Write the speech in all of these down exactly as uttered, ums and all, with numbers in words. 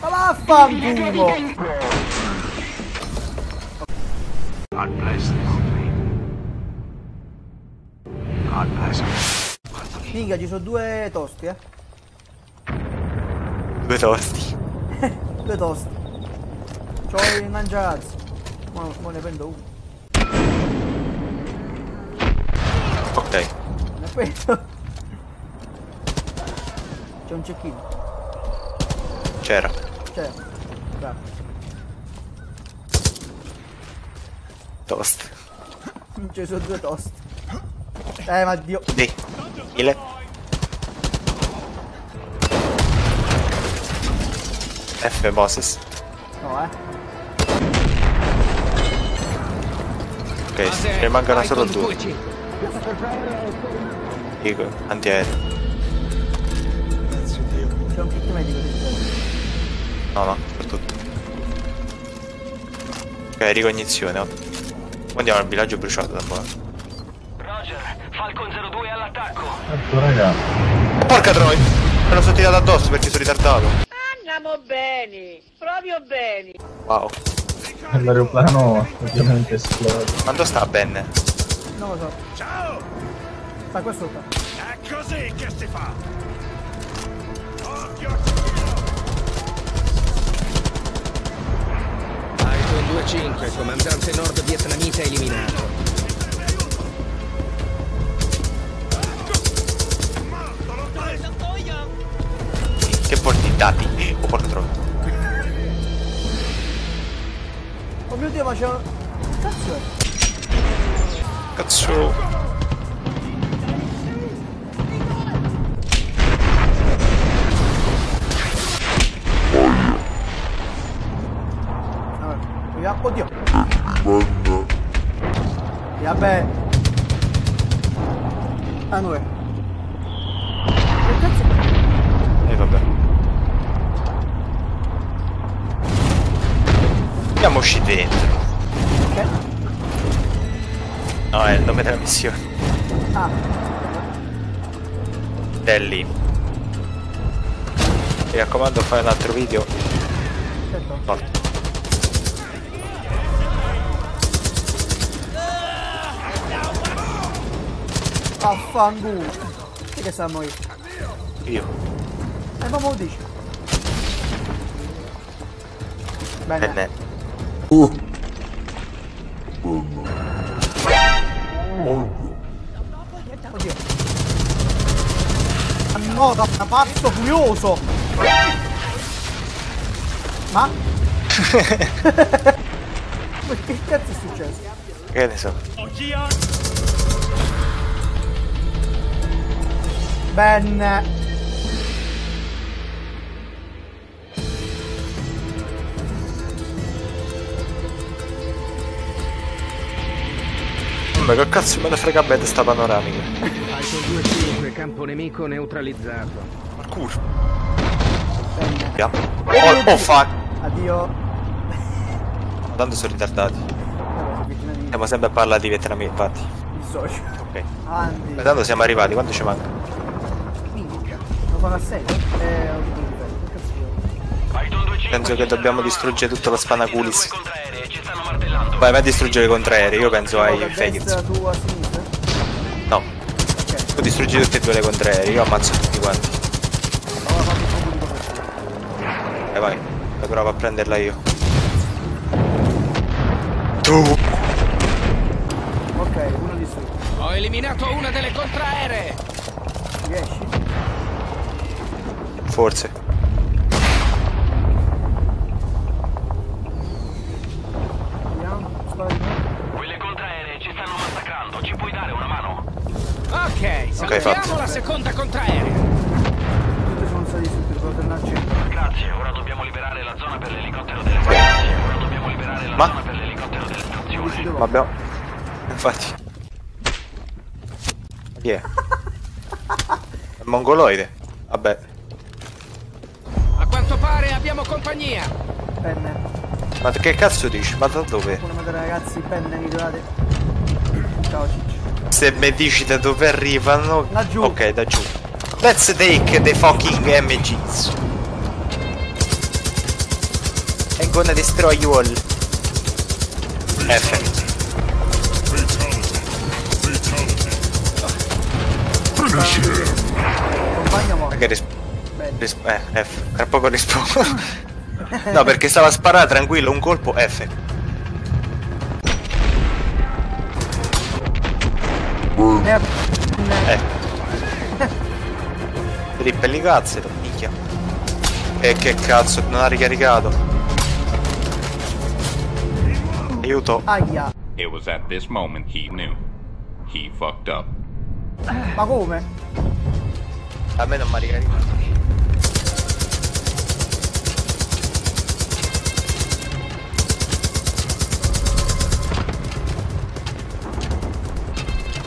Ma vaffanculo! God bless this dream. God bless it. Minchia, ci sono due tosti, eh. Due tosti. Due tosti. C'ho il mangiazzo. Ma, ma ne prendo uno. Ok. Ne prendo. C'è un cecchino. C'era. C'era. Grazie. Toast. Ci sono due toast. Eh ma dio. Dì. Mille. F bosses. No eh. Ok, ne mancano solo due. Dico, antiaereo. C'è un kit medico di te. No no, per tutto. Ok, ricognizione, ottimo. Andiamo al villaggio bruciato da buono. Roger, Falcon zero due all'attacco. Ecco raga. Porca troia! Me lo sono tirato addosso perché sono ritardato. Andiamo bene, proprio bene. Wow. L'aeroplano ovviamente esplode. Quanto sta bene? Non lo so. Ciao! Sta qua sopra. È così che si fa! Occhio due cinque, comandante nord vietnamita eliminato. Che porti i dati? O porto troppo. Oh mio dio, ma c'è... Cazzo! Cazzo! Oddio! E vabbè! Ah no! Che cazzo? E eh, vabbè! Andiamo usciti dentro! Ok? No, è il nome della missione! Ah! È lì! Mi raccomando, fai un altro video! Certo! Morto. Affangulo! Che siamo io? Io. E come lo dici? Bene. Bene. Uh. Buono. Oddio. No, da pazzo furioso! Ma? Ma che cazzo è successo? Che ne so? Bene. Ma che cazzo me ne frega bene sta panoramica. Alto due cinque, campo nemico neutralizzato. Ma curvo. Yeah. Oh, oh fuck. Addio. Tanto sono ritardati. Stiamo sempre a parlare di vietnamiti, infatti. Ok. Ma tanto siamo arrivati, quanto ci manca? Penso che dobbiamo distruggere tutto lo Spanaculis. Vai, vai a distruggere i contraerei, io penso ai Faggots. No. Tu distruggi tutti e due le contraerei, io ammazzo tutti quanti. E vai, la provo a prenderla io. Tu! Ok, uno distrutto. Ho eliminato una delle contraeree! Riesci? Forse. Quelle contraeree ci stanno massacrando, ci puoi dare una mano? Ok, salviamo la seconda contraerea. Tutte sono salite sotto il portellaccio. Grazie, ora dobbiamo liberare la zona per l'elicottero delle grazie, ora dobbiamo liberare la zona per l'elicottero delle stazioni. Vabbè. Infatti. Chi è? È mongoloide. Vabbè. Pare abbiamo compagnia. Penne. Ma che cazzo dici? Ma da dove? Ragazzi, penne migliorate. Ciao Ciccio. Se mi dici da dove arrivano. Da giù. Ok, da giù. Let's take the fucking M Gs. I'm gonna destroy you all. F. Che risp risp eh, F. Tra poco rispondo. No, perché stava a sparare tranquillo, un colpo F. Eh. Rippelli cazzo, minchia. E che cazzo, non ha ricaricato. Aiuto. Aia. It was at this moment he knew. He fucked up. Ma come? A me non mi ha ricaricato.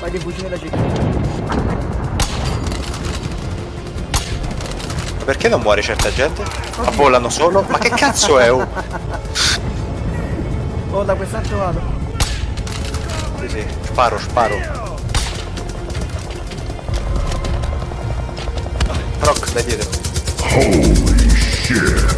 Vai dei cugini della gente. Perché non muore certa gente? Ma volano solo? Ma che cazzo è? Oh, oh da quest'altro vado. Sì sì, sparo, sparo. Proc da dietro. Holy shit.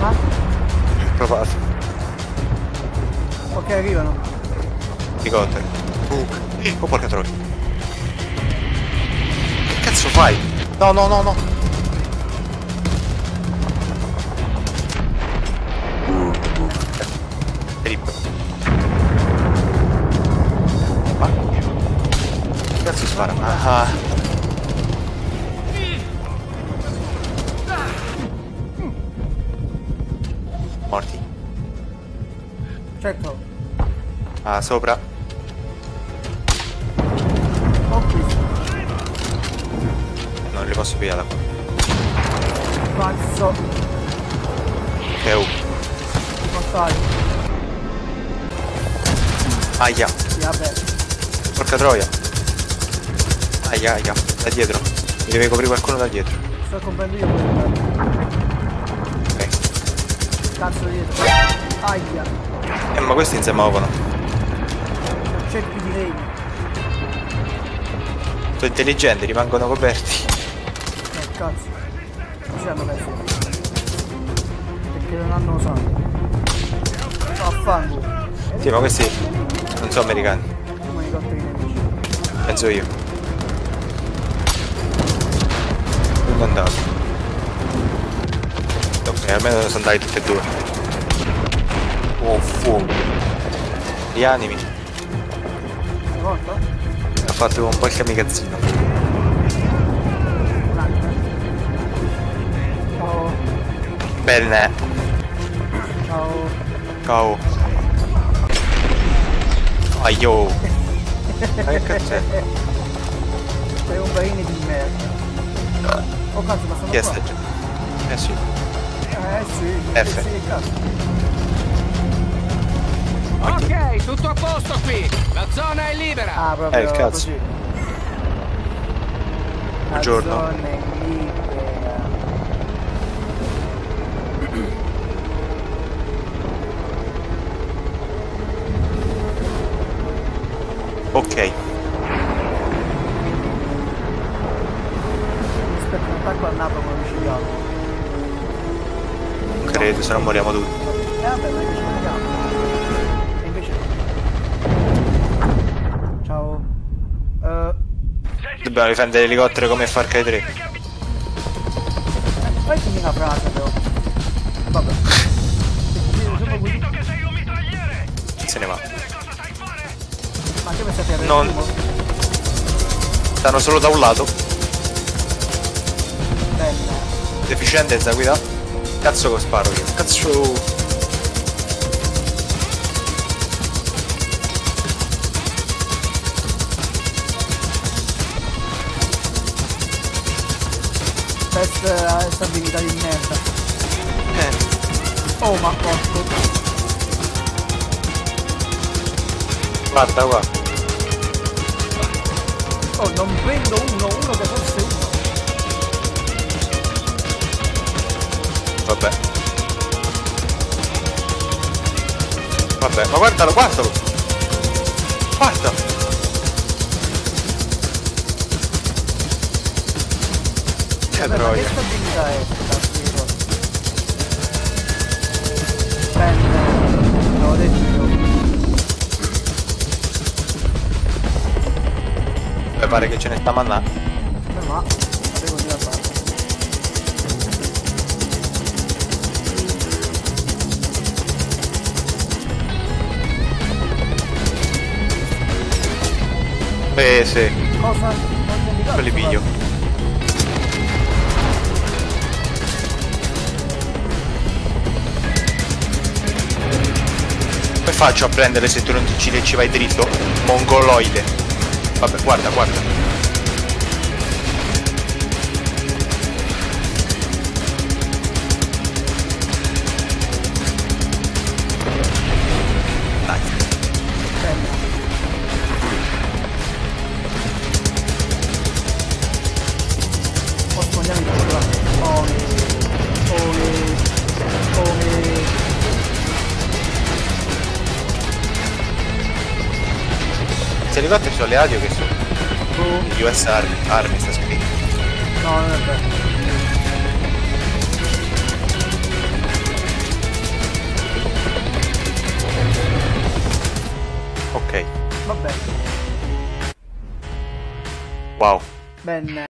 Ah? Provato. Ok, arrivano. Ti contro. Book. Oh porca troia. Che cazzo fai? No, no, no, no. Ah. Morti. Certo. Ah, sopra. Okay. Non li posso pigliare da qua. Pazzo. Ok, uh. Mortale. Aia. Vabbè. Porca troia. Aia aia, da dietro. Mi deve coprire qualcuno da dietro. Sto comprando io. Ok. Cazzo dietro. Aia. Eh ma questi insieme a Opono. C'è più di lei. Sono intelligenti, rimangono coperti. Eh cazzo. Non ci hanno messo. Perché non hanno sangue. Vaffanculo. Sì ma questi non sono americani. Penso io. Andato. Ok, almeno sono andati tutti e due. Oh fuoco. Rianimi. Ha fatto un qualche amicazzino. Ciao. Bene. Ciao. Ciao. Aio. Ma che cazzo è? Sei un baino di merda. Oh cazzo, ma sono yes, qua. Eh sì. Eh sì. F. Sì, cazzo. Ok, tutto a posto qui. La zona è libera. Ah, proprio. Eh, il cazzo. Così. Buongiorno. La zona è libera. Ok. Attacco al napo con l'uccidiamo. Non credo, se no moriamo tutti. Eh vabbè, ma invece moriamo. E invece no. Ciao. Uh... Dobbiamo difendere l'elicottero come Far Cry tre. Fai finire una frase però. Vabbè. Se ne va. Ma che pensate a non... Stanno solo da un lato. Deficiente da guida. Cazzo che sparo io. Cazzo. Test a stabilità di merda. Eh. Oh ma porco. Guarda qua. Oh non prendo uno, uno che fosse uno. Vabbè. Vabbè, ma guardalo, guardalo. Guarda. Pinche droga. Me pare che ce ne sta mandando. Beh, ma avevo già fatto. Beh, sì. Cosa? Non li piglio. Faccio a prendere se tu non ti uccidi e ci vai dritto, mongoloide. Vabbè, guarda, guarda. Dai. Posso andare in questo lato? Oh, oh, oh. Se arrivate sulle audio che sono uh. U S Army, Army sta scritto. No, non è vero. Ok. Vabbè. Wow. Bene.